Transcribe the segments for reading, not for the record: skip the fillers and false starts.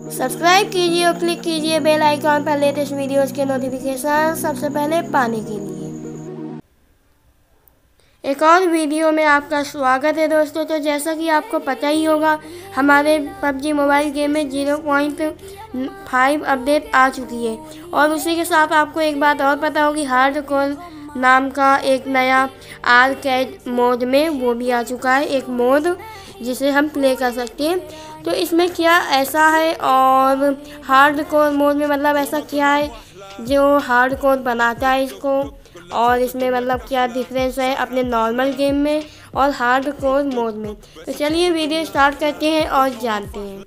Subscribe कीजिए और click कीजिए बेल आइकॉन पर लेटेस्ट वीडियोज़ के नोटिफिकेशन सबसे पहले पाने के लिए। एक और वीडियो में आपका स्वागत है दोस्तों। तो जैसा कि आपको पता ही होगा, हमारे PUBG मोबाइल गेम में 0.5 अपडेट आ चुकी है और उसी के साथ आपको एक बात और पता होगी, हार्डकोर नाम का एक नया आर्केड मोड में वो भी आ चुका है, एक मोड जिसे हम प्ले कर सकते हैं। तो इसमें क्या ऐसा है और हार्डकोर मोड में मतलब ऐसा क्या है जो हार्डकोर बनाता है इसको, और इसमें मतलब क्या डिफरेंस है अपने नॉर्मल गेम में और हार्डकोर मोड में। तो चलिए वीडियो स्टार्ट करते हैं और जानते हैं।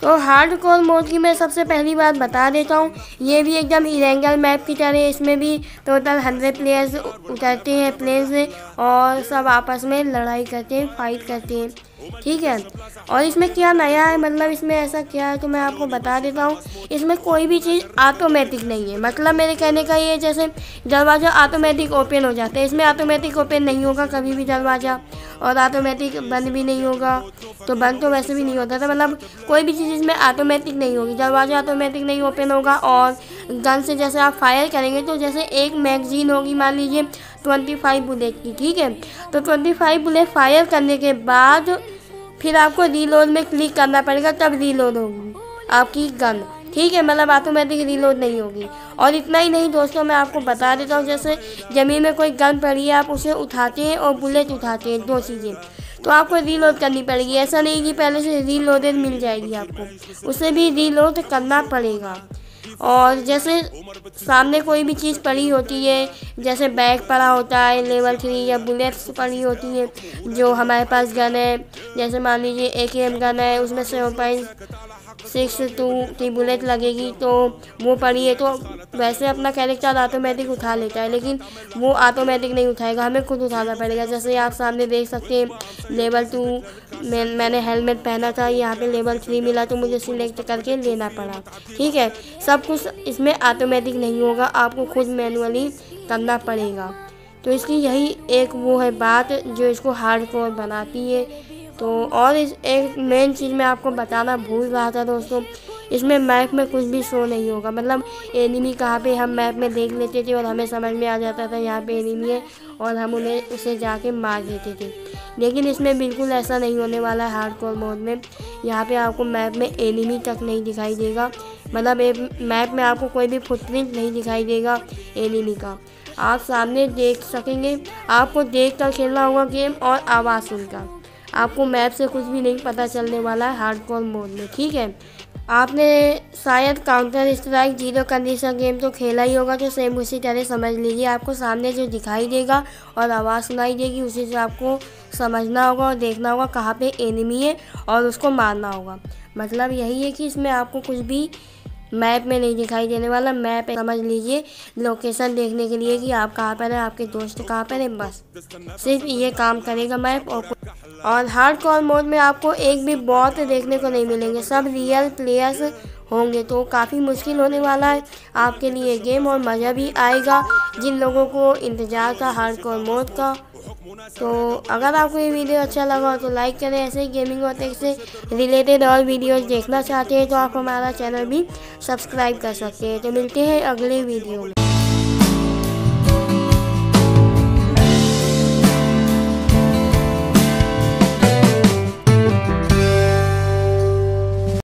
तो हार्डकोर मोड की मैं सबसे पहली बात बता देता हूँ, ये भी एकदम इरेंगल मैप की तरह है। इसमें भी टोटल 100 प्लेयर्स उतरते हैं प्लेन से और सब आपस में लड़ाई करते हैं, फाइट करते हैं, ठीक है। और इसमें क्या नया है मतलब इसमें ऐसा क्या है तो मैं आपको बता देता हूँ। इसमें कोई भी चीज़ ऑटोमेटिक नहीं है, मतलब मेरे कहने का ये जैसे दरवाज़ा ऑटोमेटिक ओपन हो जाता है, इसमें ऑटोमेटिक ओपन नहीं होगा कभी भी दरवाज़ा, और ऑटोमेटिक बंद भी नहीं होगा। तो बंद तो वैसे भी नहीं होता था, मतलब कोई भी चीज़ इसमें ऑटोमेटिक नहीं होगी, दरवाज़ा ऑटोमेटिक नहीं ओपन होगा। और गन से जैसे आप फायर करेंगे तो जैसे एक मैगजीन होगी मान लीजिए 25 बुलेट की, ठीक है। तो 25 बुलेट फायर करने के बाद फिर आपको रीलोड में क्लिक करना पड़ेगा, तब रीलोड होगी आपकी गन, ठीक है। मतलब ऑटोमेटिक रीलोड नहीं होगी। और इतना ही नहीं दोस्तों, मैं आपको बता देता हूँ, जैसे ज़मीन में कोई गन पड़ी है, आप उसे उठाते हैं और बुलेट उठाते हैं, दो चीज़ें, तो आपको रीलोड करनी पड़ेगी। ऐसा नहीं कि पहले से रीलोडेड मिल जाएगी आपको, उसे भी रीलोड करना पड़ेगा। और जैसे सामने कोई भी चीज़ पड़ी होती है, जैसे बैग पड़ा होता है लेवल 3 या बुलेट्स पड़ी होती है, जो हमारे पास गन है, जैसे मान लीजिए AKM गन है, उसमें 7.62 की बुलेट लगेगी, तो वो पड़ी है। तो वैसे अपना कैरेक्टर ऑटोमेटिक उठा लेता है, लेकिन वो ऑटोमेटिक नहीं उठाएगा, हमें खुद उठाना पड़ेगा। जैसे आप सामने देख सकते हैं लेवल 2 मैंने हेलमेट पहना था, यहाँ पे लेवल 3 मिला तो मुझे सिलेक्ट करके लेना पड़ा, ठीक है। सब कुछ इसमें ऑटोमेटिक नहीं होगा, आपको खुद मैनुअली करना पड़ेगा। तो इसकी यही एक वो है बात जो इसको हार्डकोर बनाती है। तो और इस एक मेन चीज़ मैं आपको बताना भूल रहा था दोस्तों, इसमें मैप में कुछ भी शो नहीं होगा, मतलब एनिमी कहाँ पे हम मैप में देख लेते थे और हमें समझ में आ जाता था यहाँ पे एनिमी है और हम उन्हें उसे जाके मार देते थे, लेकिन इसमें बिल्कुल ऐसा नहीं होने वाला है। हार्डकोर मोड में यहाँ पे आपको मैप में एनिमी तक नहीं दिखाई देगा, मतलब मैप में आपको कोई भी फुटप्रिंट नहीं दिखाई देगा एनिमी का, आप सामने देख सकेंगे। आपको देख कर खेलना होगा गेम और आवाज़ सुनकर, आपको मैप से कुछ भी नहीं पता चलने वाला है हार्डकोर मोड में, ठीक है। आपने शायद Counter-Strike जीरो कंडीशन गेम तो खेला ही होगा, तो सेम उसी तरह समझ लीजिए, आपको सामने जो दिखाई देगा और आवाज़ सुनाई देगी उसी से आपको समझना होगा और देखना होगा कहाँ पे एनिमी है और उसको मारना होगा। मतलब यही है कि इसमें आपको कुछ भी मैप में नहीं दिखाई देने वाला, मैप समझ लीजिए लोकेशन देखने के लिए कि आप कहाँ पर हैं, आपके दोस्त कहाँ पर हैं, बस सिर्फ ये काम करेगा मैप। और हार्डकोर मोड में आपको एक भी बॉट देखने को नहीं मिलेंगे, सब रियल प्लेयर्स होंगे, तो काफ़ी मुश्किल होने वाला है आपके लिए गेम और मज़ा भी आएगा जिन लोगों को इंतज़ार था हार्डकोर मोड का। तो अगर आपको ये वीडियो अच्छा लगा हो तो लाइक करें, ऐसे ही गेमिंग और टेक से रिलेटेड और वीडियोस देखना चाहते हैं तो आप हमारा चैनल भी सब्सक्राइब कर सकते हैं। तो मिलते हैं अगले वीडियो में।